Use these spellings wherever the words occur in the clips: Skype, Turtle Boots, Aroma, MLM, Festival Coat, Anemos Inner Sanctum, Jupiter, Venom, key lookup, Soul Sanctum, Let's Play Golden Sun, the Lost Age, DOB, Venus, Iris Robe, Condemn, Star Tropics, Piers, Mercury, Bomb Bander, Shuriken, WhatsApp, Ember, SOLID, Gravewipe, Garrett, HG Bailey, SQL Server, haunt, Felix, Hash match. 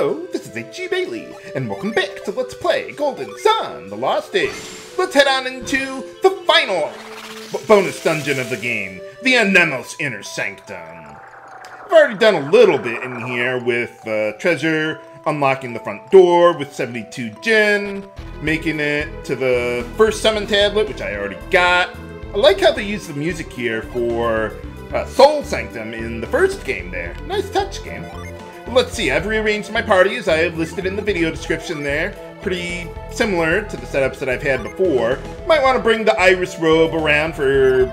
Hello, this is HG Bailey, and welcome back to Let's Play Golden Sun, the Lost Age. Let's head on into the final bonus dungeon of the game, the Anemos Inner Sanctum. I've already done a little bit in here with treasure, unlocking the front door with 72 gen, making it to the first summon tablet, which I already got. I like how they use the music here for Soul Sanctum in the first game there. Nice touch, game. Let's see, I've rearranged my party as I have listed in the video description there. Pretty similar to the setups that I've had before. Might want to bring the Iris Robe around for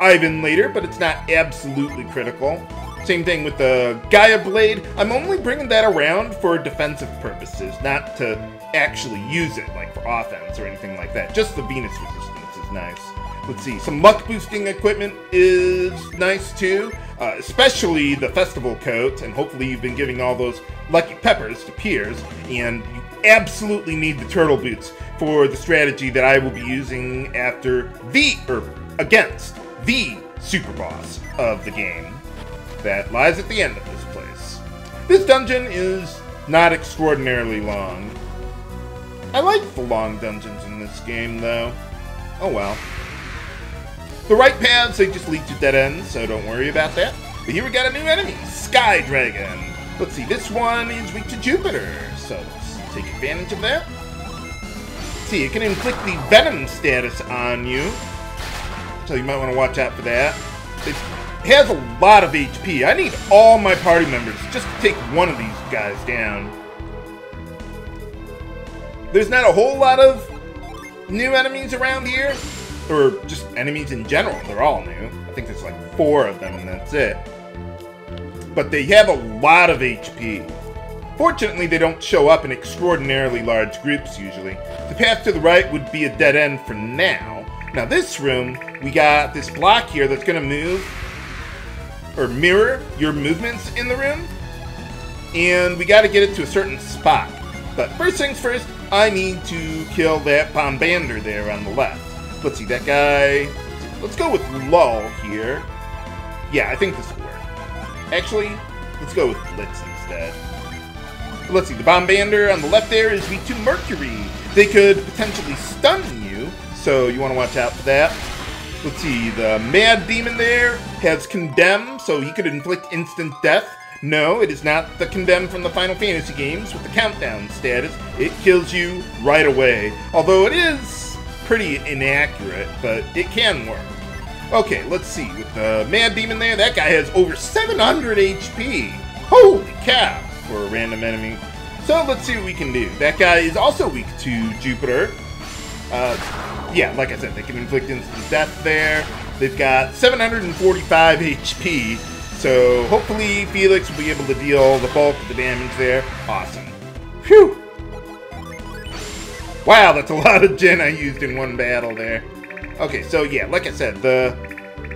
Ivan later, but it's not absolutely critical. Same thing with the Gaia Blade. I'm only bringing that around for defensive purposes, not to actually use it, like for offense or anything like that. Just the Venus resistance is nice. Let's see, some luck boosting equipment is nice too, especially the Festival Coat, and hopefully you've been giving all those lucky peppers to Piers, and you absolutely need the Turtle Boots for the strategy that I will be using after against the super boss of the game that lies at the end of this place. This dungeon is not extraordinarily long. I like the long dungeons in this game though. Oh well. The right paths, they just lead to dead ends, so don't worry about that. But here we got a new enemy, Sky Dragon. Let's see, this one is weak to Jupiter, so let's take advantage of that. Let's see, it can inflict the Venom status on you, so you might want to watch out for that. It has a lot of HP. I need all my party members just to take one of these guys down. There's not a whole lot of new enemies around here. Or just enemies in general, they're all new. I think there's like 4 of them and that's it. But they have a lot of HP. Fortunately, they don't show up in extraordinarily large groups usually. The path to the right would be a dead end for now. Now this room, we got this block here that's gonna move, or mirror your movements in the room. And we gotta get it to a certain spot. But first things first, I need to kill that Bomb Bander there on the left. Let's see, that guy... Let's go with Lull here. Yeah, I think this will work. Actually, let's go with Blitz instead. Let's see, the Bomb Bander on the left there is weak to Mercury. They could potentially stun you, so you want to watch out for that. Let's see, the Mad Demon there has Condemn, so he could inflict instant death. No, it is not the Condemn from the Final Fantasy games with the countdown status. It kills you right away, although it is... pretty inaccurate, but it can work. Okay, let's see. With the Mad Demon there, that guy has over 700 HP. Holy cow, for a random enemy. So let's see what we can do. That guy is also weak to Jupiter. Yeah, like I said, they can inflict instant death there. They've got 745 HP, so hopefully Felix will be able to deal the bulk of the damage there. Awesome. Phew! Wow, that's a lot of gen I used in one battle there. Okay, so yeah, like I said, the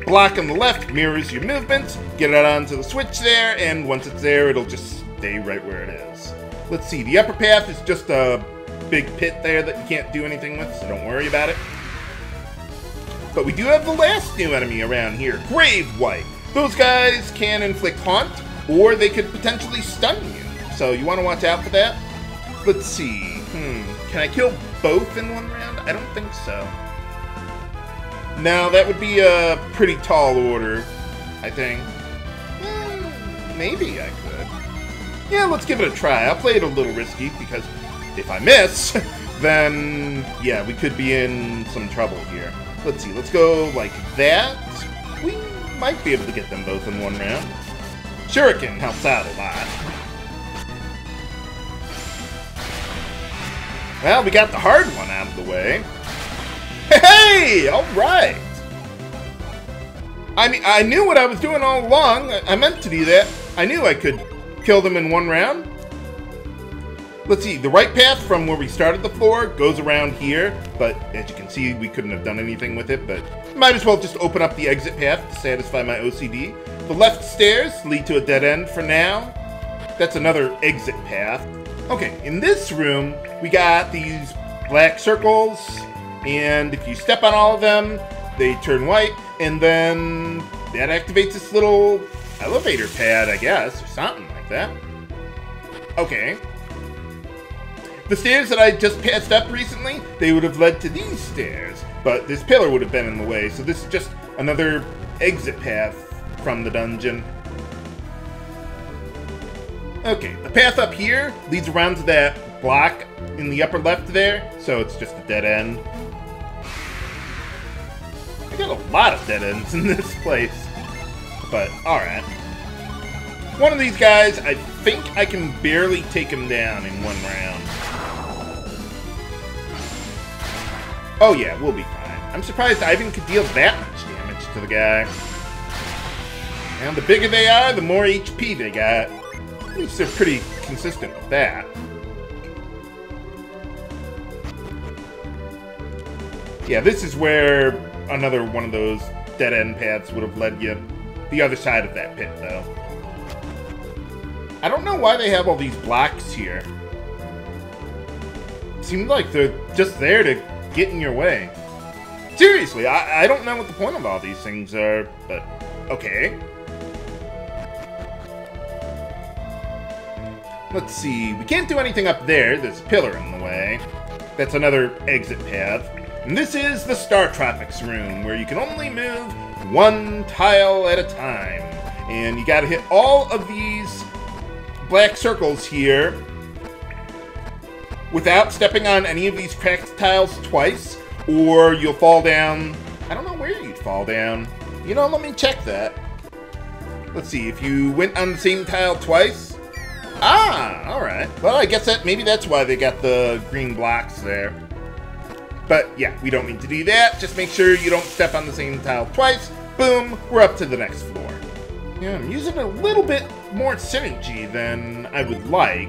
block on the left mirrors your movements. Get it onto the switch there, and once it's there, it'll just stay right where it is. Let's see, the upper path is just a big pit there that you can't do anything with, so don't worry about it. But we do have the last new enemy around here, Gravewipe. Those guys can inflict haunt, or they could potentially stun you, so you want to watch out for that. Let's see, can I kill both in one round? I don't think so. No, that would be a pretty tall order, I think. Maybe I could. Yeah, let's give it a try. I'll play it a little risky, because if I miss, then, yeah, we could be in some trouble here. Let's see, let's go like that. We might be able to get them both in one round. Shuriken helps out a lot. Well, we got the hard one out of the way. Hey! Alright! I mean, I knew what I was doing all along. I meant to do that. I knew I could kill them in one round. Let's see, the right path from where we started the floor goes around here, but as you can see, we couldn't have done anything with it, but might as well just open up the exit path to satisfy my OCD. The left stairs lead to a dead end for now. That's another exit path. Okay, in this room, we got these black circles, and if you step on all of them, they turn white, and then that activates this little elevator pad, I guess, or something like that. Okay. The stairs that I just passed up recently, they would have led to these stairs, but this pillar would have been in the way, so this is just another exit path from the dungeon. Okay, the path up here leads around to that block in the upper left there, so it's just a dead end. I got a lot of dead ends in this place, but alright. One of these guys, I think I can barely take him down in one round. Oh yeah, we'll be fine. I'm surprised Ivan could deal that much damage to the guy. And the bigger they are, the more HP they got. At least they're pretty consistent with that. Yeah, this is where another one of those dead-end paths would have led you. The other side of that pit, though. I don't know why they have all these blocks here. Seems like they're just there to get in your way. Seriously, I don't know what the point of all these things are, but okay. Let's see, we can't do anything up there. There's a pillar in the way. That's another exit path. And this is the Star Tropics room, where you can only move one tile at a time. And you gotta hit all of these black circles here without stepping on any of these cracked tiles twice, or you'll fall down. I don't know where you'd fall down. You know, let me check that. Let's see, if you went on the same tile twice. Ah, alright. Well, I guess that maybe that's why they got the green blocks there. But yeah, we don't need to do that. Just make sure you don't step on the same tile twice. Boom, we're up to the next floor. Yeah, I'm using a little bit more synergy than I would like.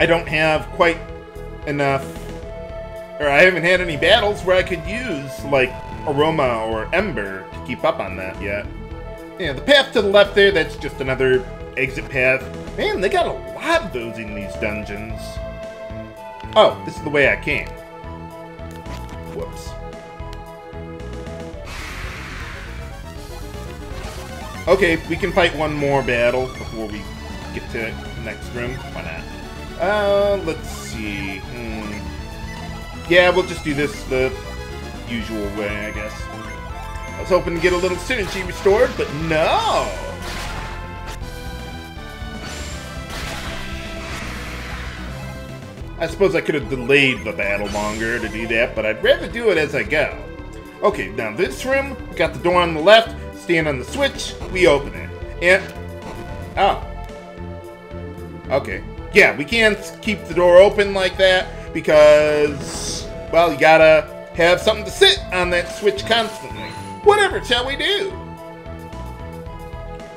I don't have quite enough, or I haven't had any battles where I could use, like, Aroma or Ember to keep up on that yet. Yeah, the path to the left there, that's just another exit path. Man, they got a lot of those in these dungeons. Oh, this is the way I came. Whoops. Okay, we can fight one more battle before we get to the next room. Why not? Let's see. Yeah, we'll just do this the usual way, I guess. I was hoping to get a little synergy restored, but no! I suppose I could have delayed the battle longer to do that, but I'd rather do it as I go. Okay, now this room, we got the door on the left. Stand on the switch, we open it, and, oh, okay, yeah, we can't keep the door open like that, because, well, you gotta have something to sit on that switch constantly. Whatever shall we do?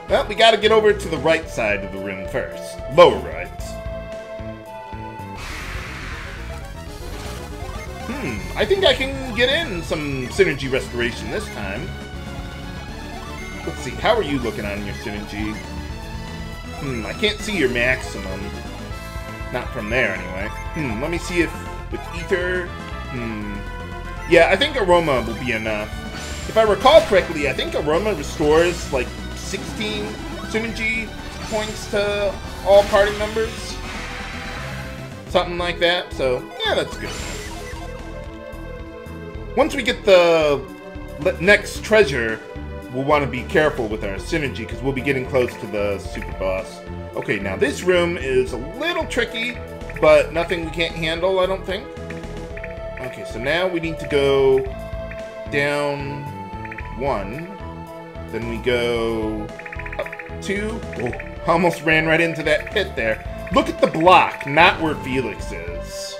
Well, we gotta get over to the right side of the room first, lower right. I think I can get in some synergy restoration this time. Let's see, how are you looking on your synergy? I can't see your maximum. Not from there, anyway. Let me see if with Ether... Yeah, I think Aroma will be enough. If I recall correctly, I think Aroma restores, like, 16 synergy points to all party members. Something like that, so, yeah, that's good. Once we get the next treasure... We'll want to be careful with our synergy, because we'll be getting close to the super boss. Okay, now this room is a little tricky, but nothing we can't handle, I don't think. Okay, so now we need to go down one. Then we go up two. Oh, almost ran right into that pit there. Look at the block, not where Felix is.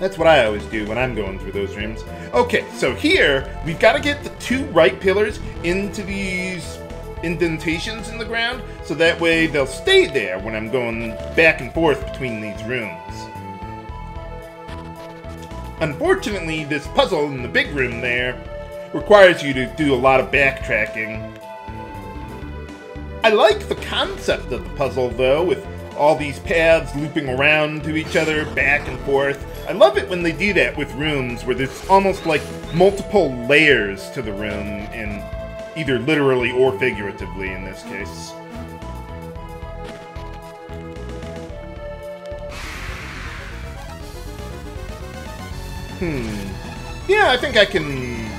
That's what I always do when I'm going through those rooms. Okay, so here, we've got to get the two right pillars into these indentations in the ground, so that way they'll stay there when I'm going back and forth between these rooms. Unfortunately, this puzzle in the big room there requires you to do a lot of backtracking. I like the concept of the puzzle, though, with all these paths looping around to each other, back and forth. I love it when they do that with rooms, where there's almost like multiple layers to the room, and either literally or figuratively in this case. Yeah, I think I can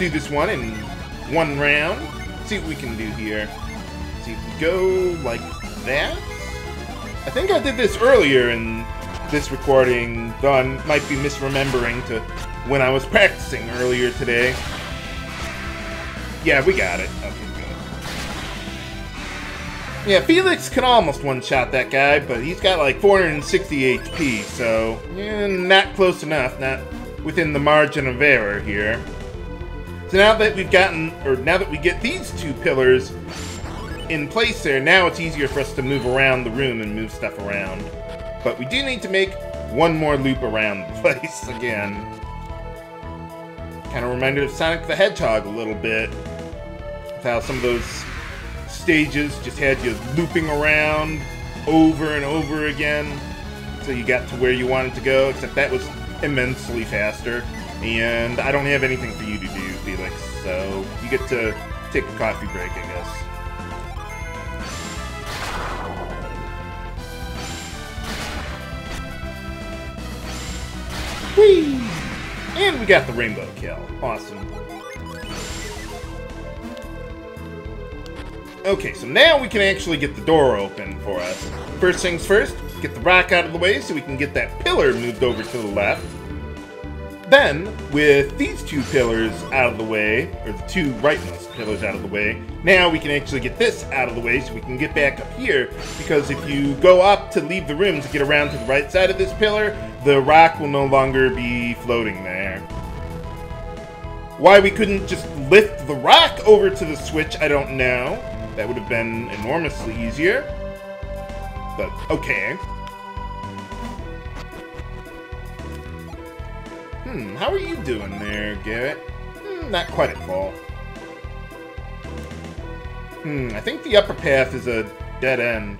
do this one in one round. See what we can do here. See if we go like that. I think I did this earlier in this recording, though I might be misremembering to when I was practicing earlier today. Yeah, we got it. Okay, good. Yeah, Felix can almost one-shot that guy, but he's got like 460 HP, so yeah, not close enough, not within the margin of error here. So now that we've gotten, or now that we get these two pillars in place there, now it's easier for us to move around the room and move stuff around. But we do need to make one more loop around the place again. Kind of reminded of Sonic the Hedgehog a little bit. With how some of those stages just had you looping around over and over again until you got to where you wanted to go, except that was immensely faster. And I don't have anything for you to do, Felix, so you get to take a coffee break, I guess. Whee! And we got the rainbow kill. Awesome. Okay, so now we can actually get the door open for us. First things first, get the rock out of the way so we can get that pillar moved over to the left. Then, with these two pillars out of the way, or the two rightmost pillars out of the way, now we can actually get this out of the way so we can get back up here, because if you go up to leave the room to get around to the right side of this pillar, the rock will no longer be floating there. Why we couldn't just lift the rock over to the switch, I don't know. That would have been enormously easier. But, okay. How are you doing there, Garrett? Not quite at fault. I think the upper path is a dead end.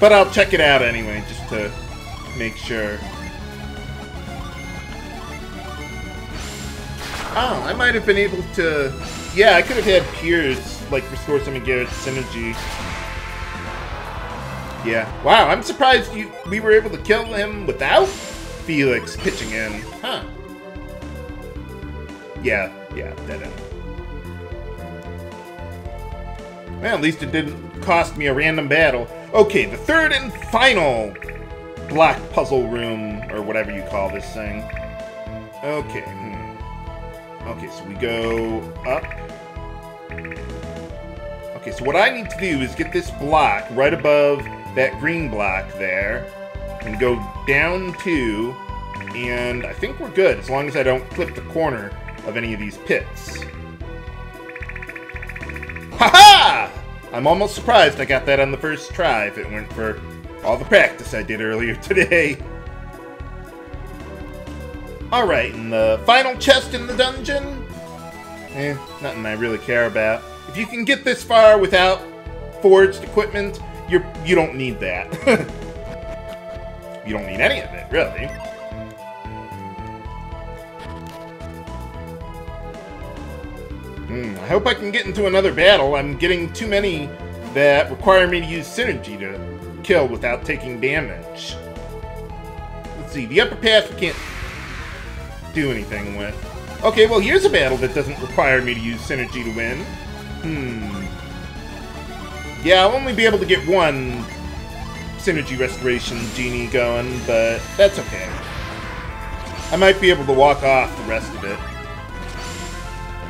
But I'll check it out anyway, just to make sure. Oh, I might have been able to... Yeah, I could have had Piers, like, restore some of Garrett's synergy. Yeah. Wow, I'm surprised we were able to kill him without Felix pitching in. Huh. Yeah, dead end. Well, at least it didn't cost me a random battle. Okay, the third and final block puzzle room, or whatever you call this thing. Okay. Okay, so we go up. Okay, so what I need to do is get this block right above that green block there, and go down two, and I think we're good, as long as I don't clip the corner of any of these pits. Ha-ha! I'm almost surprised I got that on the first try, if it weren't for all the practice I did earlier today. Alright, and the final chest in the dungeon? Nothing I really care about. If you can get this far without forged equipment, you don't need that. You don't need any of it, really. I hope I can get into another battle. I'm getting too many that require me to use synergy to kill without taking damage. Let's see, the upper path we can't do anything with. Okay, well here's a battle that doesn't require me to use synergy to win. Yeah, I'll only be able to get one synergy restoration genie going, but that's okay. I might be able to walk off the rest of it.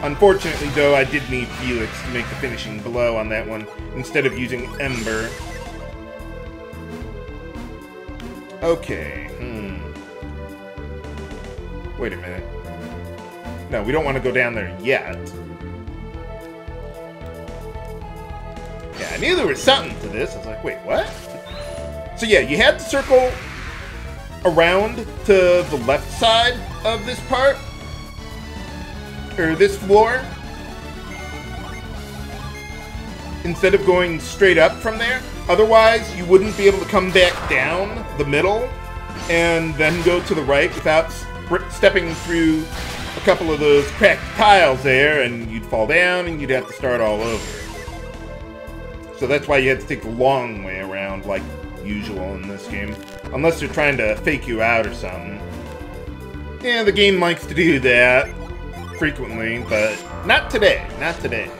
Unfortunately, though, I did need Felix to make the finishing blow on that one, instead of using Ember. Okay, Wait a minute. No, we don't want to go down there yet. Yeah, I knew there was something to this. I was like, wait, what? So yeah, you had to circle around to the left side of this part. Or this floor. Instead of going straight up from there. Otherwise, you wouldn't be able to come back down the middle and then go to the right without stepping through a couple of those cracked tiles there, and you'd fall down, and you'd have to start all over. So that's why you have to take the long way around, like usual in this game. Unless they're trying to fake you out or something. Yeah, the game likes to do that frequently, but not today. Not today.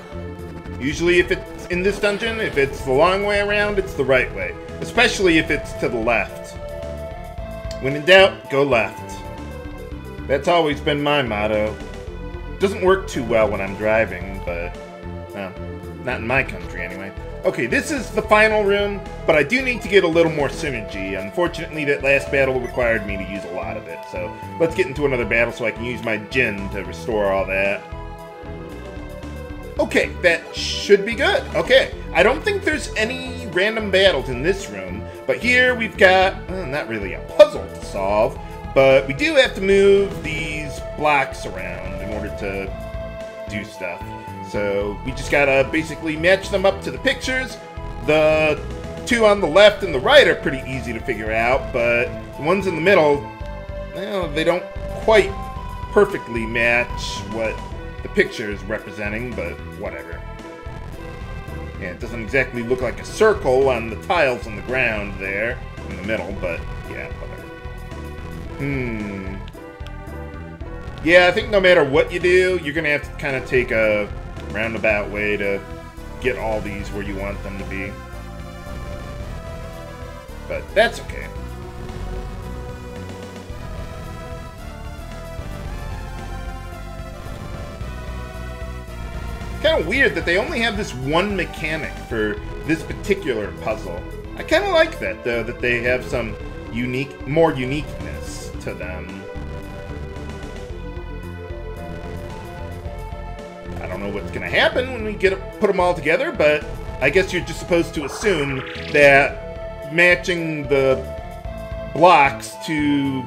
Usually if it's in this dungeon, if it's the long way around, it's the right way. Especially if it's to the left. When in doubt, go left. That's always been my motto. Doesn't work too well when I'm driving, but... well, not in my country, anyway. Okay, this is the final room, but I do need to get a little more synergy. Unfortunately, that last battle required me to use a lot of it, so let's get into another battle so I can use my gin to restore all that. Okay, that should be good. Okay, I don't think there's any random battles in this room, but here we've got, well, not really a puzzle to solve, but we do have to move these blocks around in order to do stuff. So we just gotta basically match them up to the pictures. The two on the left and the right are pretty easy to figure out, but the ones in the middle, well, they don't quite perfectly match what the picture is representing, but whatever. Yeah, it doesn't exactly look like a circle on the tiles on the ground there in the middle, but yeah, whatever. Yeah, I think no matter what you do, you're gonna have to kind of take a roundabout way to get all these where you want them to be. But that's okay. Kind of weird that they only have this one mechanic for this particular puzzle. I kind of like that, though, that they have some unique, more uniqueness to them. I don't know what's going to happen when we get put them all together, but I guess you're just supposed to assume that matching the blocks to,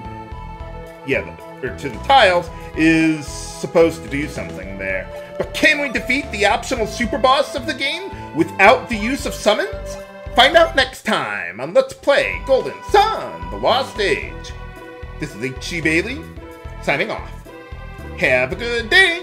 or to the tiles is supposed to do something there. But can we defeat the optional super boss of the game without the use of summons? Find out next time on Let's Play Golden Sun, the Lost Age. This is HG Bailey, signing off. Have a good day!